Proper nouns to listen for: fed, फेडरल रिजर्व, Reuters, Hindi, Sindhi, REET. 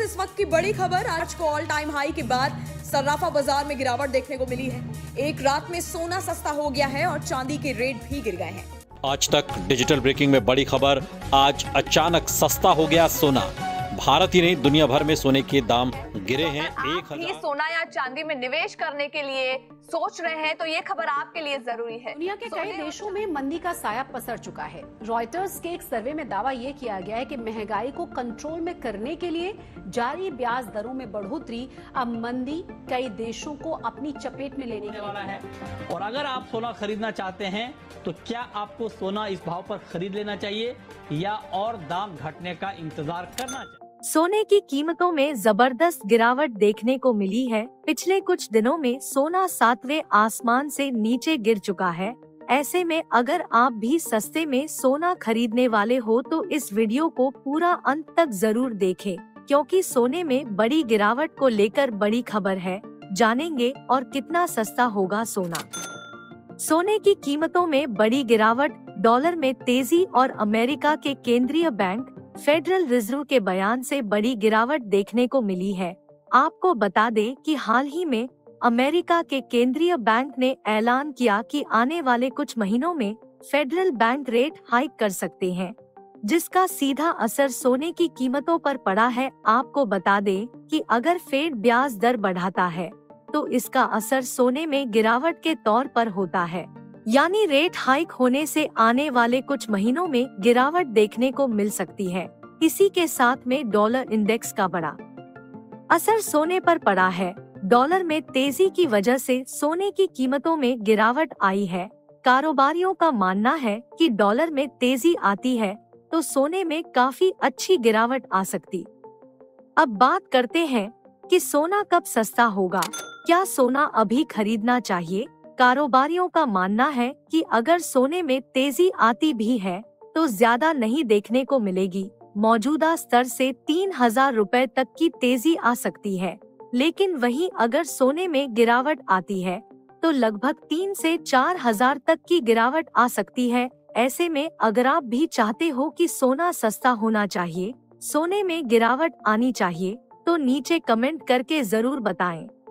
इस वक्त की बड़ी खबर, आज को ऑल टाइम हाई के बाद सर्राफा बाजार में गिरावट देखने को मिली है। एक रात में सोना सस्ता हो गया है और चांदी के रेट भी गिर गए हैं। आज तक डिजिटल ब्रेकिंग में बड़ी खबर, आज अचानक सस्ता हो गया सोना। भारत ही नहीं दुनिया भर में सोने के दाम गिरे हैं। आप भी सोना या चांदी में निवेश करने के लिए सोच रहे हैं तो ये खबर आपके लिए जरूरी है। दुनिया के कई देशों में मंदी का साया पसर चुका है। रॉयटर्स के एक सर्वे में दावा ये किया गया है कि महंगाई को कंट्रोल में करने के लिए जारी ब्याज दरों में बढ़ोतरी अब मंदी कई देशों को अपनी चपेट में लेने वाला है। और अगर आप सोना खरीदना चाहते हैं तो क्या आपको सोना इस भाव पर खरीद लेना चाहिए या और दाम घटने का इंतजार करना चाहिए? सोने की कीमतों में जबरदस्त गिरावट देखने को मिली है। पिछले कुछ दिनों में सोना सातवें आसमान से नीचे गिर चुका है। ऐसे में अगर आप भी सस्ते में सोना खरीदने वाले हो तो इस वीडियो को पूरा अंत तक जरूर देखें, क्योंकि सोने में बड़ी गिरावट को लेकर बड़ी खबर है। जानेंगे और कितना सस्ता होगा सोना। सोने की कीमतों में बड़ी गिरावट, डॉलर में तेजी और अमेरिका के केंद्रीय बैंक फेडरल रिजर्व के बयान से बड़ी गिरावट देखने को मिली है। आपको बता दें कि हाल ही में अमेरिका के केंद्रीय बैंक ने ऐलान किया कि आने वाले कुछ महीनों में फेडरल बैंक रेट हाइक कर सकते हैं, जिसका सीधा असर सोने की कीमतों पर पड़ा है। आपको बता दें कि अगर फेड ब्याज दर बढ़ाता है तो इसका असर सोने में गिरावट के तौर पर होता है, यानी रेट हाइक होने से आने वाले कुछ महीनों में गिरावट देखने को मिल सकती है। इसी के साथ में डॉलर इंडेक्स का बड़ा असर सोने पर पड़ा है। डॉलर में तेजी की वजह से सोने की कीमतों में गिरावट आई है। कारोबारियों का मानना है कि डॉलर में तेजी आती है तो सोने में काफी अच्छी गिरावट आ सकती। अब बात करते हैं कि सोना कब सस्ता होगा। क्या सोना अभी खरीदना चाहिए? कारोबारियों का मानना है कि अगर सोने में तेजी आती भी है तो ज्यादा नहीं देखने को मिलेगी। मौजूदा स्तर से 3,000 रुपए तक की तेजी आ सकती है, लेकिन वहीं अगर सोने में गिरावट आती है तो लगभग 3 से 4,000 तक की गिरावट आ सकती है। ऐसे में अगर आप भी चाहते हो कि सोना सस्ता होना चाहिए, सोने में गिरावट आनी चाहिए, तो नीचे कमेंट करके जरूर बताएं।